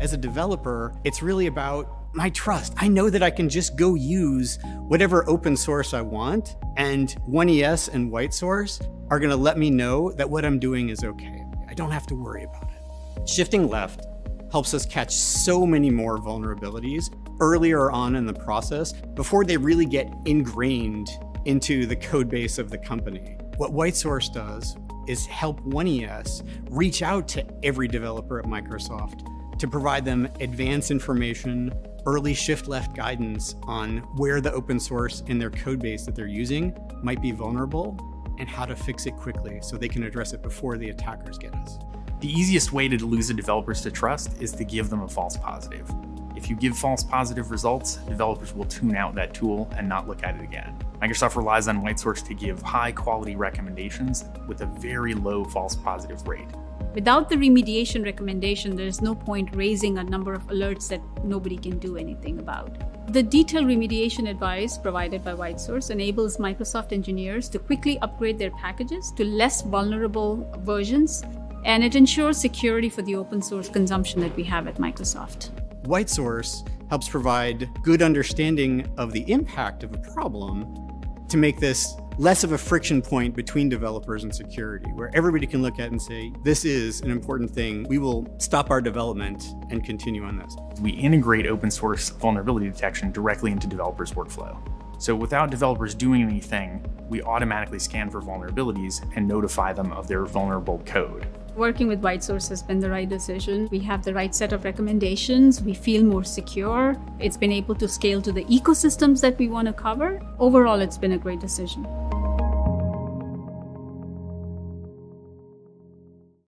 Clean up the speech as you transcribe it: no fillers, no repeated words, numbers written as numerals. As a developer, it's really about my trust. I know that I can just go use whatever open source I want, and 1ES and WhiteSource are going to let me know that what I'm doing is okay. I don't have to worry about it. Shifting left helps us catch so many more vulnerabilities earlier on in the process before they really get ingrained into the code base of the company. What WhiteSource does is help 1ES reach out to every developer at Microsoft to provide them advanced information, early shift left guidance on where the open source in their code base that they're using might be vulnerable and how to fix it quickly so they can address it before the attackers get us. The easiest way to lose a developer's trust is to give them a false positive. If you give false positive results, developers will tune out that tool and not look at it again. Microsoft relies on WhiteSource to give high quality recommendations with a very low false positive rate. Without the remediation recommendation, there's no point raising a number of alerts that nobody can do anything about. The detailed remediation advice provided by WhiteSource enables Microsoft engineers to quickly upgrade their packages to less vulnerable versions, and it ensures security for the open source consumption that we have at Microsoft. WhiteSource helps provide good understanding of the impact of a problem to make this less of a friction point between developers and security, where everybody can look at and say, this is an important thing. We will stop our development and continue on this. We integrate open source vulnerability detection directly into developers' workflow. So without developers doing anything, we automatically scan for vulnerabilities and notify them of their vulnerable code. Working with WhiteSource has been the right decision. We have the right set of recommendations. We feel more secure. It's been able to scale to the ecosystems that we want to cover. Overall, it's been a great decision.